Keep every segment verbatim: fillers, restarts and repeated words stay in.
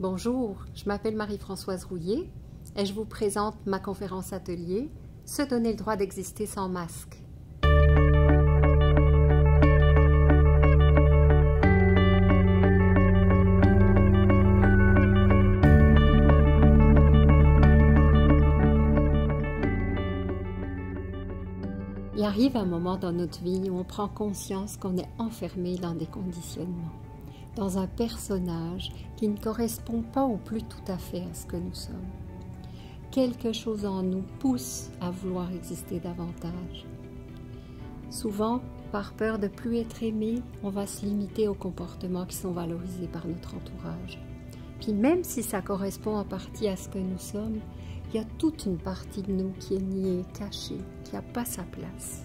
Bonjour, je m'appelle Marie-Françoise Rouillier et je vous présente ma conférence atelier « Se donner le droit d'exister sans masque ». Il arrive un moment dans notre vie où on prend conscience qu'on est enfermé dans des conditionnements, dans un personnage qui ne correspond pas ou plus tout à fait à ce que nous sommes. Quelque chose en nous pousse à vouloir exister davantage. Souvent, par peur de plus être aimé, on va se limiter aux comportements qui sont valorisés par notre entourage. Puis même si ça correspond en partie à ce que nous sommes, il y a toute une partie de nous qui est niée, cachée, qui n'a pas sa place.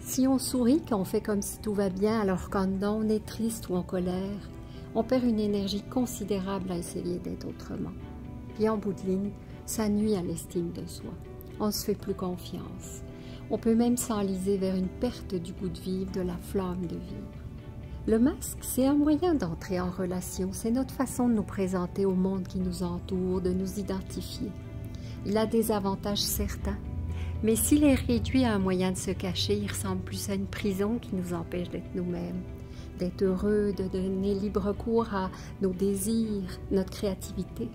Si on sourit, qu'on fait comme si tout va bien, alors qu'en dedans on est triste ou en colère, on perd une énergie considérable à essayer d'être autrement. Puis en bout de ligne, ça nuit à l'estime de soi. On ne se fait plus confiance. On peut même s'enliser vers une perte du goût de vivre, de la flamme de vivre. Le masque, c'est un moyen d'entrer en relation, c'est notre façon de nous présenter au monde qui nous entoure, de nous identifier. Il a des avantages certains, mais s'il est réduit à un moyen de se cacher, il ressemble plus à une prison qui nous empêche d'être nous-mêmes, d'être heureux, de donner libre cours à nos désirs, notre créativité.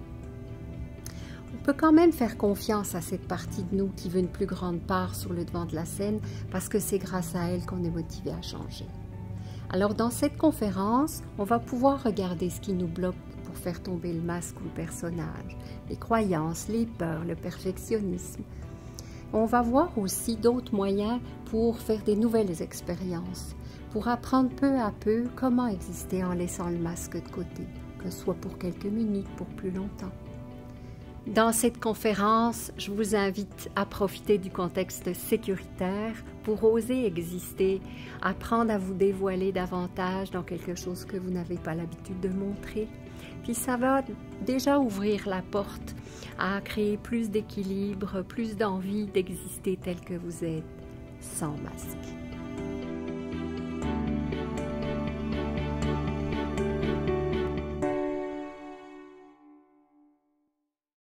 On peut quand même faire confiance à cette partie de nous qui veut une plus grande part sur le devant de la scène, parce que c'est grâce à elle qu'on est motivé à changer. Alors dans cette conférence, on va pouvoir regarder ce qui nous bloque pour faire tomber le masque ou le personnage, les croyances, les peurs, le perfectionnisme. On va voir aussi d'autres moyens pour faire des nouvelles expériences, pour apprendre peu à peu comment exister en laissant le masque de côté, que ce soit pour quelques minutes, pour plus longtemps. Dans cette conférence, je vous invite à profiter du contexte sécuritaire pour oser exister, apprendre à vous dévoiler davantage dans quelque chose que vous n'avez pas l'habitude de montrer. Puis ça va déjà ouvrir la porte à créer plus d'équilibre, plus d'envie d'exister tel que vous êtes, sans masque.